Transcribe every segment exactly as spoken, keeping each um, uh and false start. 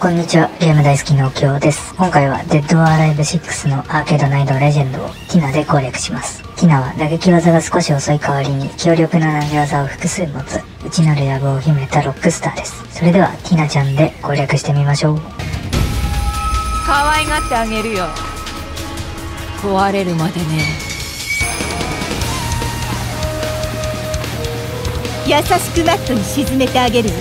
こんにちは、ゲーム大好きの京です。今回はデッド・オア・ライブシックスのアーケードナイトレジェンドをティナで攻略します。ティナは打撃技が少し遅い代わりに強力な投げ技を複数持つ内なる野望を秘めたロックスターです。それではティナちゃんで攻略してみましょう。可愛がってあげるよ。壊れるまでね。優しくマットに沈めてあげるわ。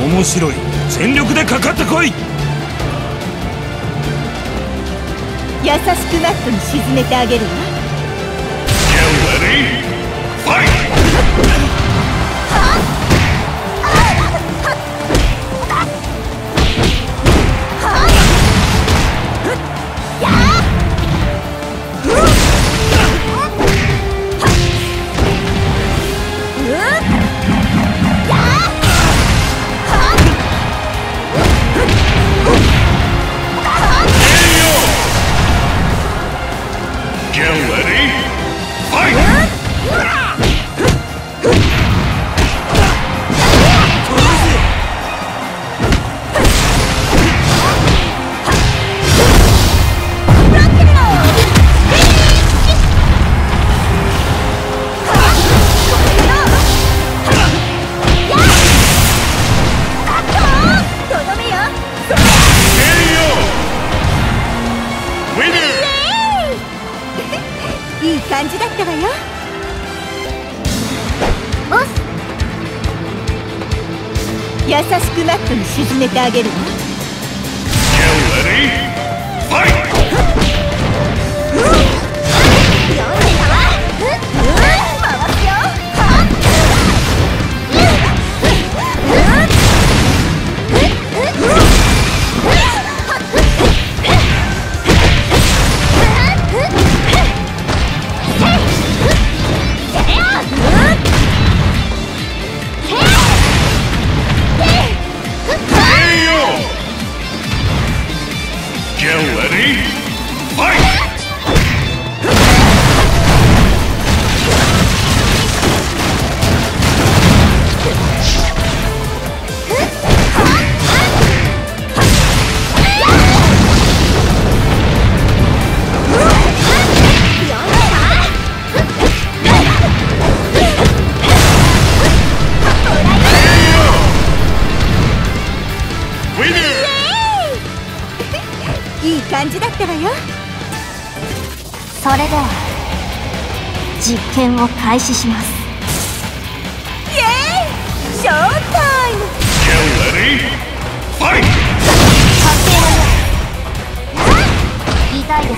面白い。全力でかかってこい。優しくマットに沈めてあげるわ。いい感じだったわよ。押す。優しくマットに沈めてあげるわ。いい感じだったわよ。それでは実験を開始します。イエーイ、ショータイム。痛いです。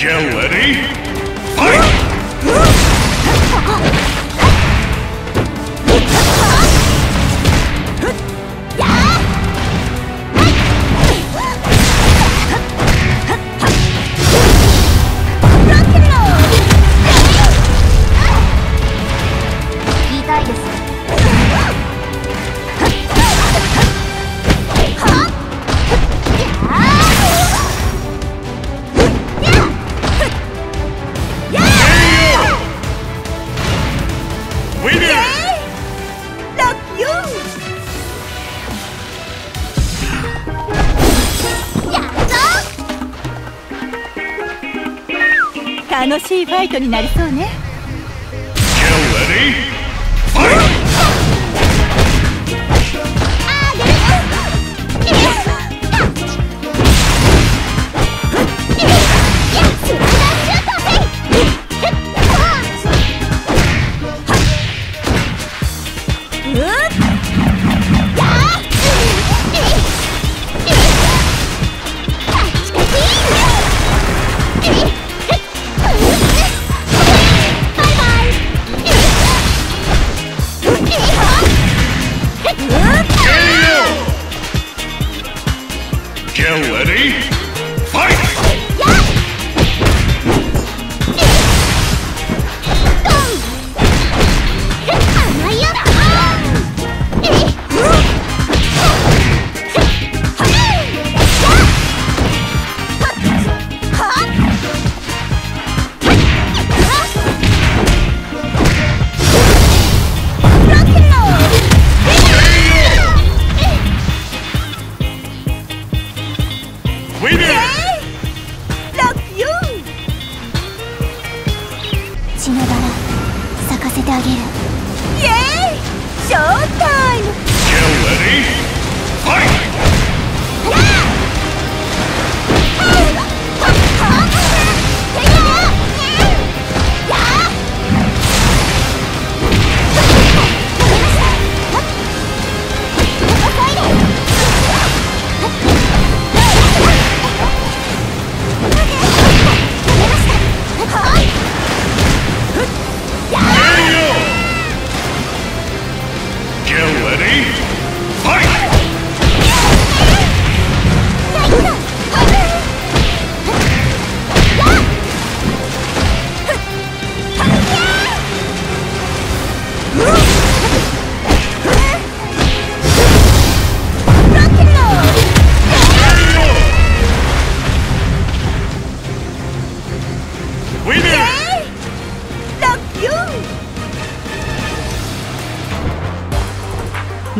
Get ready. 楽しいファイトになりそうね。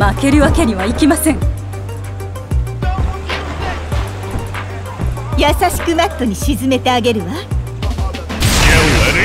負けるわけにはいきません。優しくマットに沈めてあげるわ。遅いわね。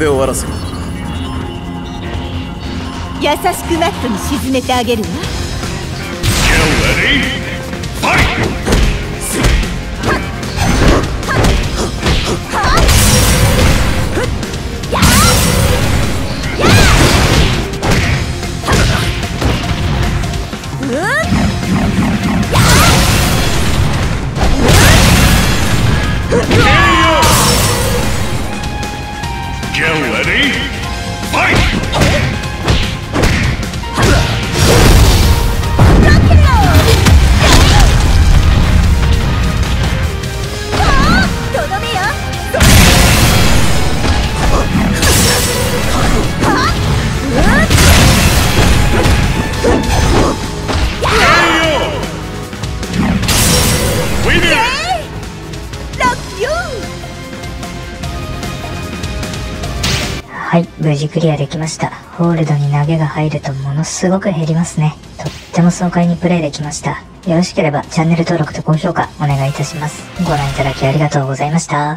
で終わらせる。優しくマットに沈めてあげるわ。無事クリアできました。ホールドに投げが入るとものすごく減りますね。とっても爽快にプレイできました。よろしければチャンネル登録と高評価お願いいたします。ご覧いただきありがとうございました。